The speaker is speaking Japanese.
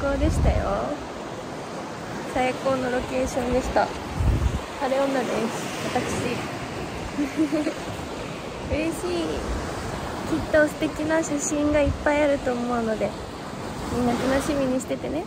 高でしたよ。最高のロケーションでした。晴れ女です私嬉しい。きっと素敵な写真がいっぱいあると思うので、みんな楽しみにしててね。